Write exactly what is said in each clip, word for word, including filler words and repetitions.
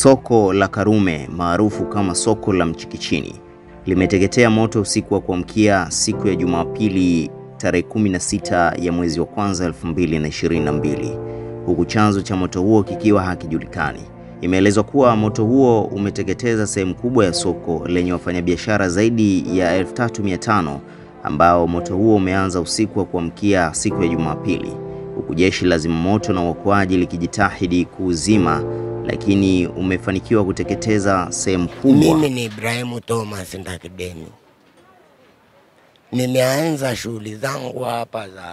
Soko la Karume maarufu kama soko la Mchikichini limeteketea moto usiku wa kuamkia siku ya Jumapili tarehe kumi na sita ya mwezi wa kwanza elfu mbili na ishirini na mbili, huku chanzo cha moto huo kikiwa hakijulikani. Imeelezwa kuwa moto huo umeteketeza sehemu kubwa ya soko lenye wafanyabiashara zaidi ya elfu tatu mia tano ambao moto huo umeanza usiku wa kuamkia siku ya Jumapili, huku jeshi la zimamoto na uokoaji likijitahidi kuuzima, lakini umefanikiwa kuteketeza sehemu kubwa. Mimi ni Ibrahimu Thomas Ndakidemi. Nimeanza shughuli zangu hapa za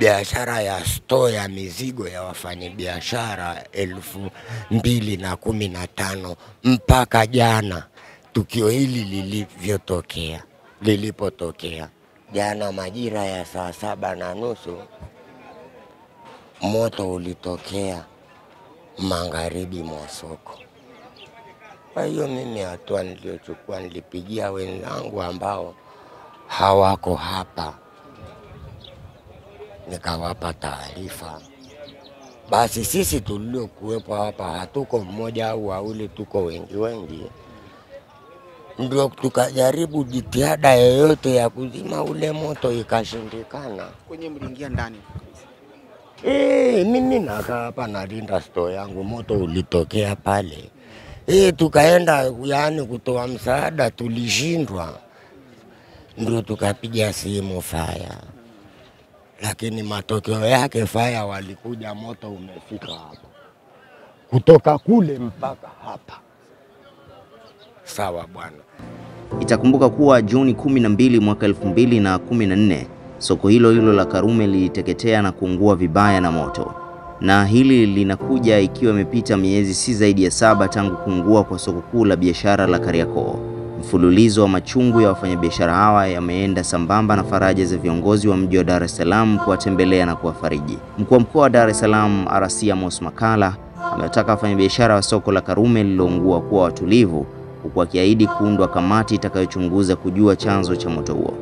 biashara ya store ya mizigo ya wafanyabiashara elfu mbili na kumi na tano mpaka jana tukio hili lilivyotokea. Lilipotokea jana majira ya saa saba na nusu moto ulitokea magharibi mwa soko. Kwa hiyo mimi hatua niliochukua, nilipigia wenzangu ambao hawako hapa, nikawapa taarifa. Basi sisi tuliokuwepo hapa hatuko mmoja au wawili, tuko wengi wengi, ndio tukajaribu jitihada yoyote ya kuzima ule moto ikashindikana. Kwenye mlingia ndani Eh, mimi nakaa hapa na rinda store yangu, moto ulitokea pale. Eh, tukaenda yani kutoa msaada, tulishindwa. Ndio tukapiga simu fire. Lakini matokeo yake fire walikuja, moto umefika hapa. Kutoka kule mpaka hapa. Sawa bwana. Itakumbuka kuwa Juni kumi na mbili mwaka elfu mbili na kumi na nne soko hilo hilo la Karume liliteketea na kuungua vibaya na moto. Na hili linakuja ikiwa imepita miezi si zaidi ya saba tangu kuungua kwa soko kuu la biashara la Kariakoo. Mfululizo wa machungu ya wafanyabiashara hawa yameenda sambamba na faraja za viongozi wa mji wa Dar es Salaam kuwatembelea na kuwafariji. Mkuu wa mkoa wa Dar es Salaam Arasiya Mos Makala amewataka wafanyabiashara wa soko la Karume lililoungua kuwa watulivu, huku akiahidi kuundwa kamati itakayochunguza kujua chanzo cha moto huo.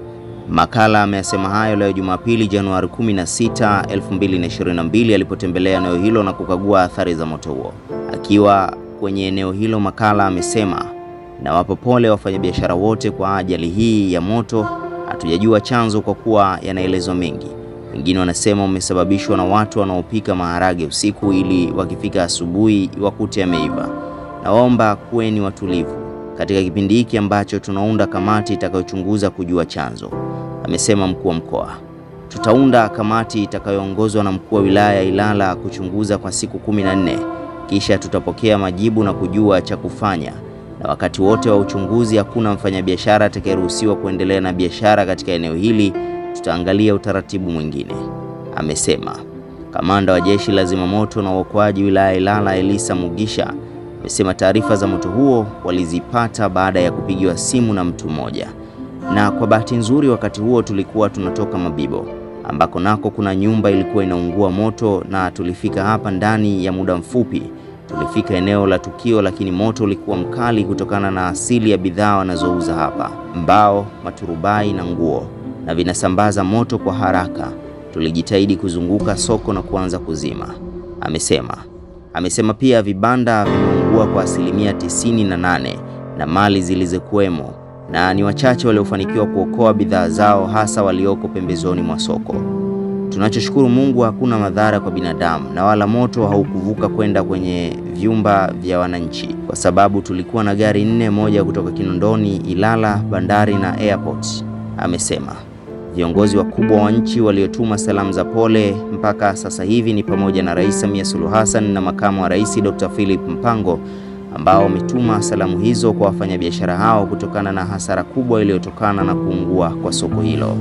Makala amesema hayo leo Jumapili Januari kumi na sita elfu mbili na ishirini na mbili alipotembelea eneo hilo na kukagua athari za moto huo. Akiwa kwenye eneo hilo, Makala amesema, nawapa pole wafanyabiashara wote kwa ajali hii ya moto. Hatujajua chanzo kwa kuwa yanaelezwa mengi. Wengine wanasema umesababishwa na watu wanaopika maharage usiku ili wakifika asubuhi wakute yameiva. Naomba kuweni watulivu katika kipindi hiki ambacho tunaunda kamati itakayochunguza kujua chanzo, amesema mkuu wa mkoa. Tutaunda kamati itakayoongozwa na mkuu wa wilaya Ilala kuchunguza kwa siku kumi na nne. Kisha tutapokea majibu na kujua cha kufanya. Na wakati wote wa uchunguzi hakuna mfanyabiashara atakayeruhusiwa kuendelea na biashara katika eneo hili. Tutaangalia utaratibu mwingine, amesema. Kamanda wa jeshi la zimamoto na uokoaji wilaya Ilala Elisa Mugisha amesema taarifa za moto huo walizipata baada ya kupigiwa simu na mtu mmoja. Na kwa bahati nzuri wakati huo tulikuwa tunatoka Mabibo ambako nako kuna nyumba ilikuwa inaungua moto, na tulifika hapa ndani ya muda mfupi. Tulifika eneo la tukio, lakini moto ulikuwa mkali kutokana na asili ya bidhaa wanazouza hapa, mbao, maturubai na nguo, na vinasambaza moto kwa haraka. Tulijitahidi kuzunguka soko na kuanza kuzima, amesema. Amesema pia vibanda vimeungua kwa asilimia tisini na nane na mali zilizokuwemo, na ni wachache waliofanikiwa kuokoa bidhaa zao, hasa walioko pembezoni mwa soko. Tunachoshukuru Mungu hakuna madhara kwa binadamu, na wala moto haukuvuka kwenda kwenye vyumba vya wananchi, kwa sababu tulikuwa na gari nne, moja kutoka Kinondoni, Ilala, bandari na airport, amesema. Viongozi wakubwa wa nchi waliotuma salamu za pole mpaka sasa hivi ni pamoja na Rais Samia Sulu Hassan na Makamu wa Rais Daktari Philip Mpango, ambao wametuma salamu hizo kwa wafanyabiashara hao kutokana na hasara kubwa iliyotokana na kuungua kwa soko hilo.